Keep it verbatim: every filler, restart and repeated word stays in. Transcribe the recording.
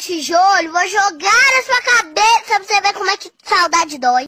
tijolo, vou jogar na sua cabeça pra você ver como é que saudade dói.